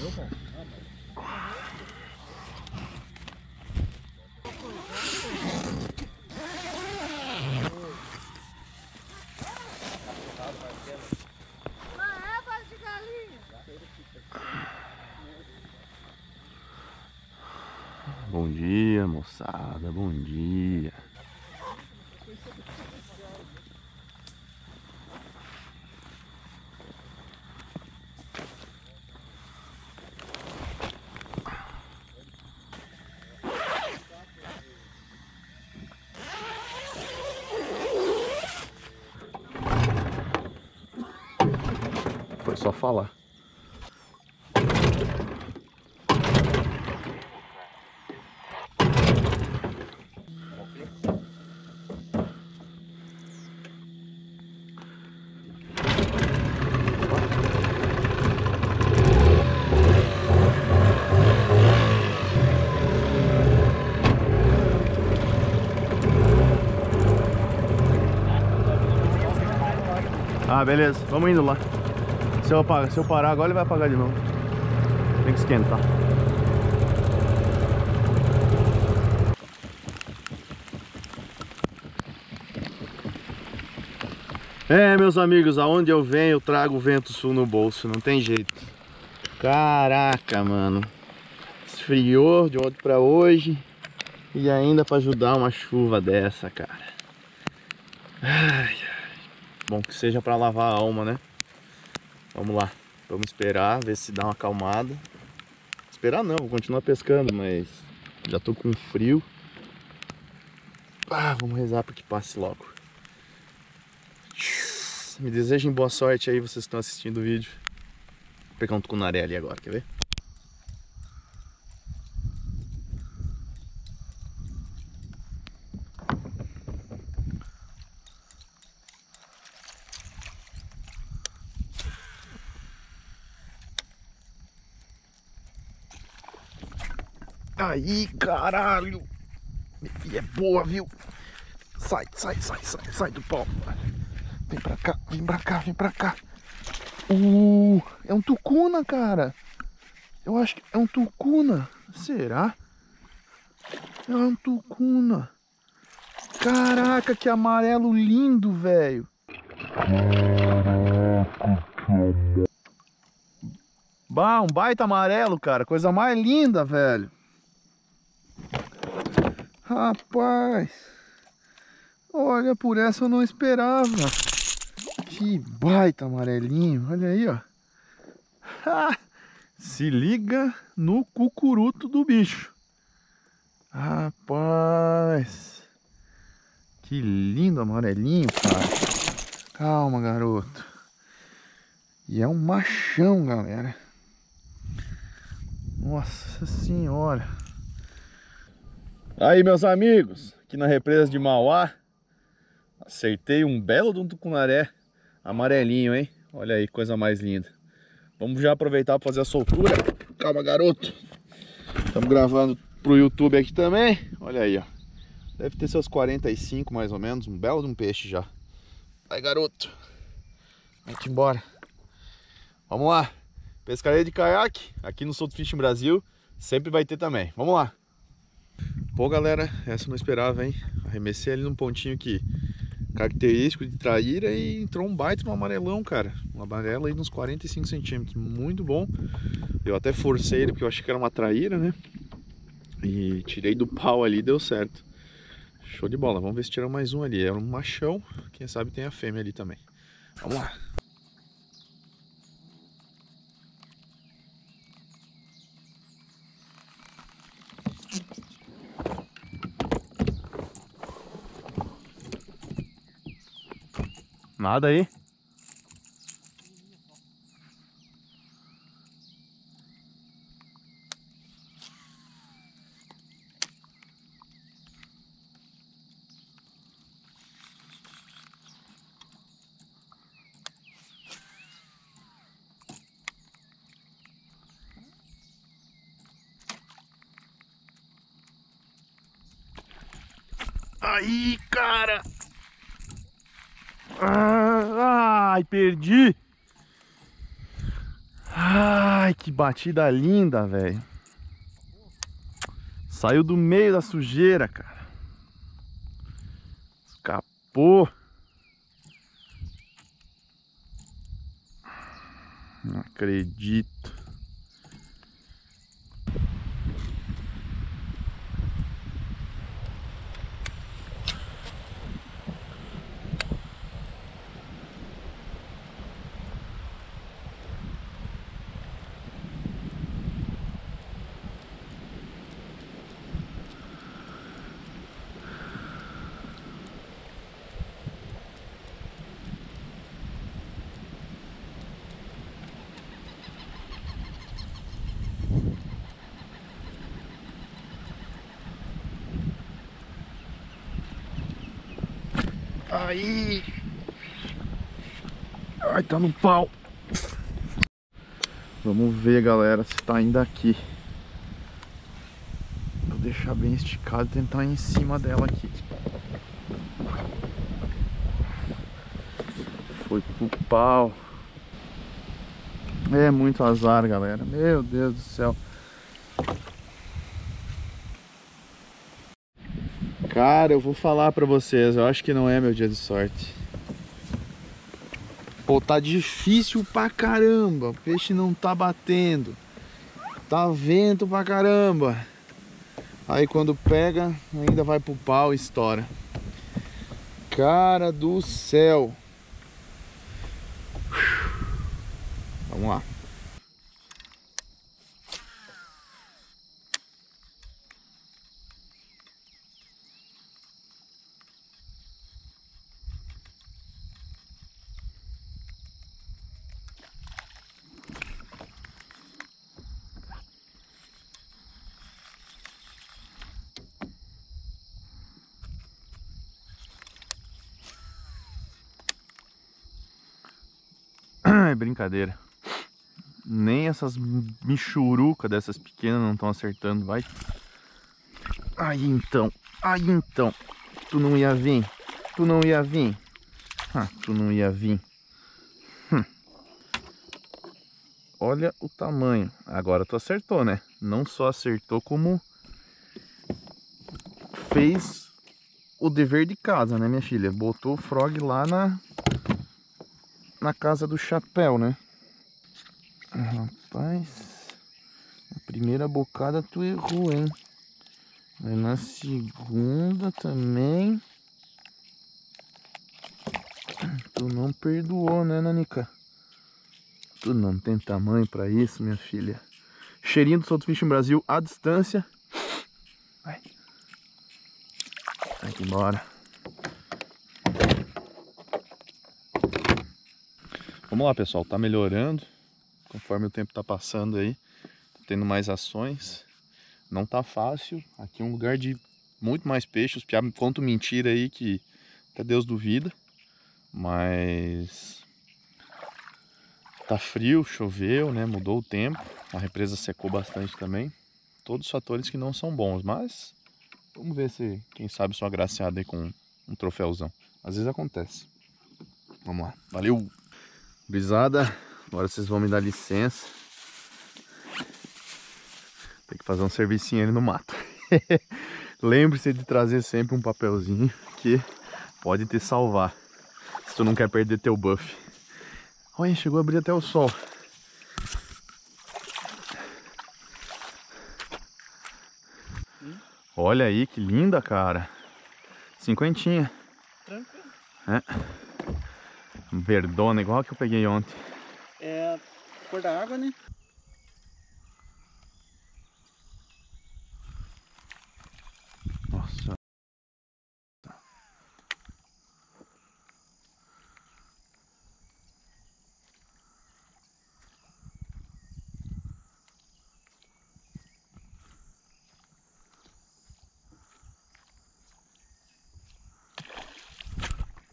Meu bom. Bom dia, moçada, bom dia. Foi só falar. Ah, beleza, vamos indo lá. Se eu parar agora, ele vai apagar de novo. Tem que esquentar. É, meus amigos, aonde eu venho, eu trago o vento sul no bolso, não tem jeito. Caraca, mano. Esfriou de ontem pra hoje. E ainda pra ajudar uma chuva dessa, cara. Ai, bom que seja pra lavar a alma, né? Vamos lá, vamos esperar, ver se dá uma acalmada. Esperar não, vou continuar pescando, mas já tô com frio. Ah, vamos rezar para que passe logo. Me desejem boa sorte aí, vocês que estão assistindo o vídeo. Vou pegar um tucunaré ali agora, quer ver? Aí, caralho! E é boa, viu? Sai, sai, sai, sai, sai do pau. Vem pra cá, vem pra cá, vem pra cá. É um tucuna, cara. Eu acho que é um tucuna. Será? É um tucuna. Caraca, que amarelo lindo, velho. Bah, um baita amarelo, cara. Coisa mais linda, velho. Rapaz, olha, por essa eu não esperava. Que baita amarelinho, olha aí, ó. Ha! Se liga no cucuruto do bicho. Rapaz, que lindo amarelinho, cara. Calma, garoto. E é um machão, galera. Nossa senhora. Aí, meus amigos, aqui na represa de Mauá, acertei um belo de um tucunaré amarelinho, hein? Olha aí, coisa mais linda. Vamos já aproveitar para fazer a soltura. Calma, garoto. Estamos gravando pro YouTube aqui também. Olha aí, ó. Deve ter seus 45, mais ou menos. Um belo de um peixe já. Vai, garoto. Vamos embora. Vamos lá. Pescaria de caiaque, aqui no South Fishing Brasil, sempre vai ter também. Vamos lá. Pô, galera, essa eu não esperava, hein? Arremessei ali num pontinho que característico de traíra e entrou um baita no amarelão, cara. Um amarelo aí de uns 45 centímetros, muito bom. Eu até forcei ele porque eu achei que era uma traíra, né? E tirei do pau ali, deu certo. Show de bola, vamos ver se tira mais um ali. Era um machão, quem sabe tem a fêmea ali também. Vamos lá. Nada aí. Aí, cara. Ai, perdi. Ai, Ai, que batida linda, velho. Saiu do meio da sujeira, cara. Escapou. Não acredito. Aí, ai, tá no pau. Vamos ver, galera, se tá ainda aqui. Vou deixar bem esticado e tentar ir em cima dela aqui. Foi pro pau. É muito azar, galera. Meu Deus do céu. Cara, eu vou falar pra vocês, eu acho que não é meu dia de sorte. Pô, tá difícil pra caramba, o peixe não tá batendo. Tá vento pra caramba. Aí quando pega, ainda vai pro pau e estoura. Cara do céu. Vamos lá. Brincadeira, nem essas michurucas dessas pequenas não estão acertando, vai. Aí então, tu não ia vir, tu não ia vir, tu não ia vir. Olha o tamanho, agora tu acertou, né? Não só acertou como fez o dever de casa, né, minha filha? Botou o frog lá na casa do chapéu, né? Rapaz, na primeira bocada tu errou, hein? Aí na segunda também tu não perdoou, né, Nanica? Tu não tem tamanho pra isso, minha filha. Cheirinho do South Fishing Brasil à distância. Vai. Vai embora. Vamos lá, pessoal, tá melhorando, conforme o tempo tá passando aí, tá tendo mais ações, não tá fácil, aqui é um lugar de muito mais peixe, os piá me contam mentira aí que até Deus duvida, mas tá frio, choveu, né, mudou o tempo, a represa secou bastante também, todos os fatores que não são bons, mas vamos ver se, quem sabe, sou agraciado aí com um troféuzão, às vezes acontece. Vamos lá, valeu! Brisada, agora vocês vão me dar licença. Tem que fazer um servicinho ali no mato. Lembre-se de trazer sempre um papelzinho que pode te salvar, se tu não quer perder teu buff. Olha, chegou a abrir até o sol. Olha aí, que linda, cara. 50. Tranquilo. É. Verdona, igual a que eu peguei ontem. É a cor da água, né? Nossa.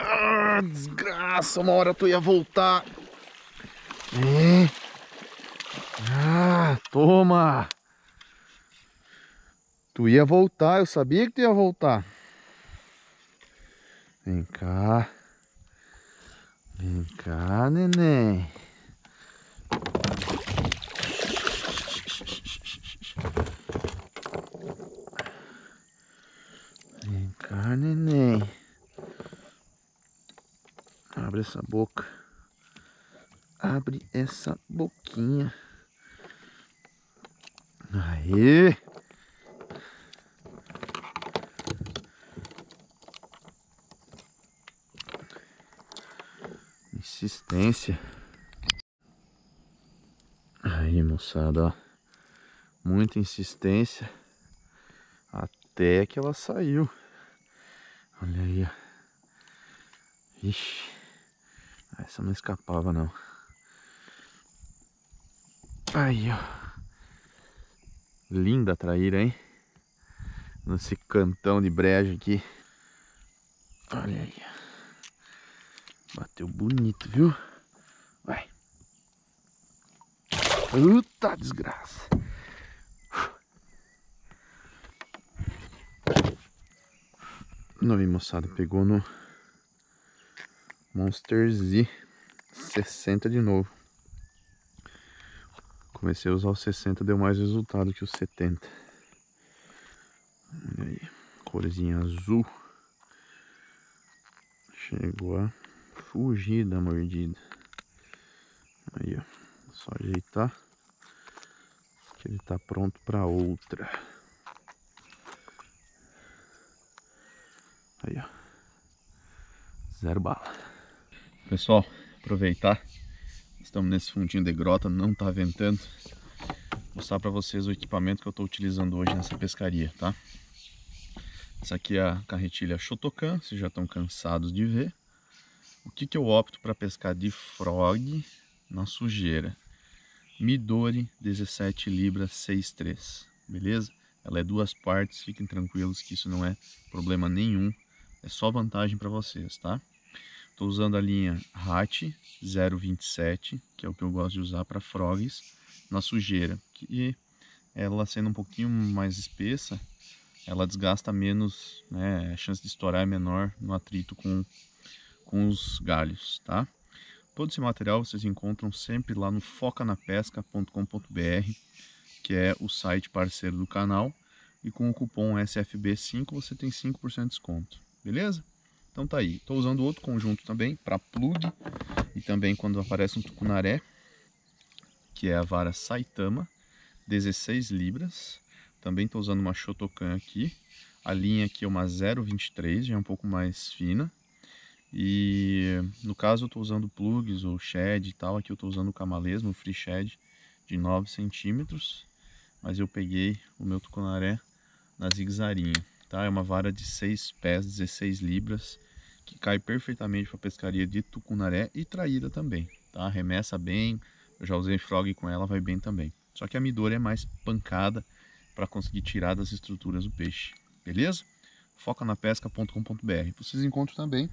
Ah, desgraça, uma hora tu ia voltar. É. Ah, toma. Tu ia voltar, eu sabia que tu ia voltar. Vem cá. Vem cá, neném. abre essa boca, abre essa boquinha. Aê! Insistência. Aí, moçada, ó. Muita insistência até que ela saiu. Olha aí, ó. Ixi, essa não escapava, não. Aí, ó. Linda a traíra, hein? Nesse cantão de brejo aqui. Olha aí, ó. Bateu bonito, viu? Vai. Puta desgraça. Não, moçada, pegou no Monster Z 60 de novo. Comecei a usar o 60, deu mais resultado que o 70. Olha aí, corzinha azul. Chegou a fugir da mordida. Aí, ó, só ajeitar que ele tá pronto para outra. Aí, ó, zero bala. Pessoal, aproveitar, estamos nesse fundinho de grota, não tá ventando. Vou mostrar para vocês o equipamento que eu tô utilizando hoje nessa pescaria, tá? Essa aqui é a carretilha Shotokan, vocês já estão cansados de ver. O que que eu opto para pescar de frog na sujeira? Midori 17 libras 6,3, beleza? Ela é duas partes, fiquem tranquilos que isso não é problema nenhum, é só vantagem para vocês, tá? Estou usando a linha Hatch 0,27, que é o que eu gosto de usar para frogs na sujeira. E ela sendo um pouquinho mais espessa, ela desgasta menos, né? A chance de estourar é menor no atrito com os galhos, tá? Todo esse material vocês encontram sempre lá no focanapesca.com.br, que é o site parceiro do canal, e com o cupom SFB5 você tem 5% de desconto, beleza? Então tá aí. Estou usando outro conjunto também para plug e também quando aparece um tucunaré, que é a vara Saitama 16 libras. Também estou usando uma Shotokan aqui. A linha aqui é uma 0,23, já é um pouco mais fina. E no caso eu estou usando plugs ou shed e tal, aqui eu estou usando o Camalesmo, o Free Shed de 9 centímetros, mas eu peguei o meu tucunaré na Zigzarinha, tá? É uma vara de 6 pés, 16 libras, que cai perfeitamente para pescaria de tucunaré e traíra também, tá? Arremessa bem, eu já usei frog com ela, vai bem também. Só que a Midori é mais pancada para conseguir tirar das estruturas o peixe, beleza? focanapesca.com.br. Vocês encontram também,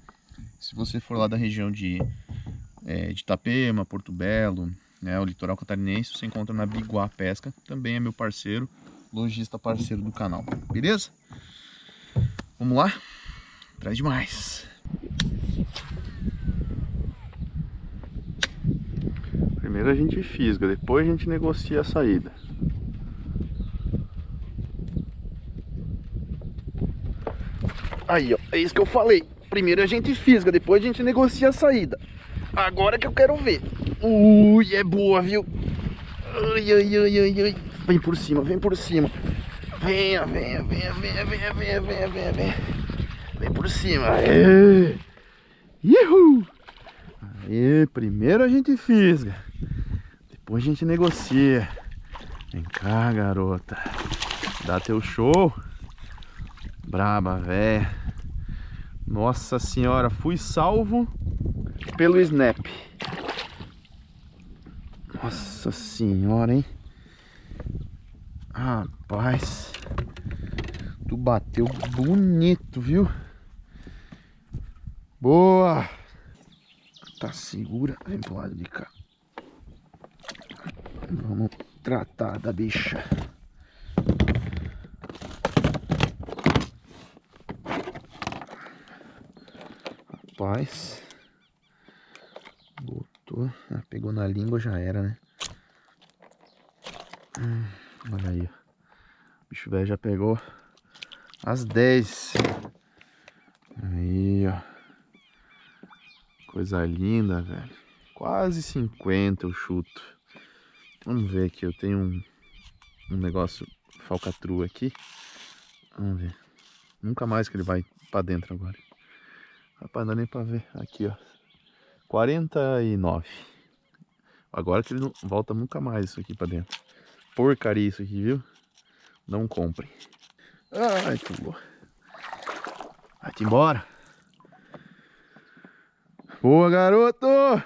se você for lá da região de Itapema, Porto Belo, né, o litoral catarinense, você encontra na Biguá Pesca, também é meu parceiro, lojista parceiro do canal, beleza? Vamos lá? Traz demais! Primeiro a gente fisga, depois a gente negocia a saída. Aí, ó, é isso que eu falei. Primeiro a gente fisga, depois a gente negocia a saída. Agora que eu quero ver. Ui, é boa, viu? Ai, ai, ai, ai, ai. Vem por cima, vem por cima. Venha, venha, venha, venha, venha, venha, venha, venha, venha. Vem por cima. Aê. Ihu. Aê, primeiro a gente fisga, depois a gente negocia. Vem cá, garota. Dá teu show. Braba, véia. Nossa senhora, fui salvo pelo snap. Nossa senhora, hein? Rapaz, tu bateu bonito, viu? Boa! Tá segura, vem pro lado de cá. Vamos tratar da bicha. Rapaz, botou, ah, pegou na língua, já era, né? Olha aí, o bicho velho já pegou às 10. Aí, ó, Coisa linda, velho. Quase 50 eu chuto. Vamos ver aqui. Eu tenho um negócio falcatrua aqui. Vamos ver. Nunca mais que ele vai pra dentro agora. Rapaz, não dá nem pra ver. Aqui, ó. 49. Agora que ele não volta nunca mais isso aqui pra dentro. Porcaria isso aqui, viu? Não comprem. Ai, que boa. Vai-te embora. Boa, garoto!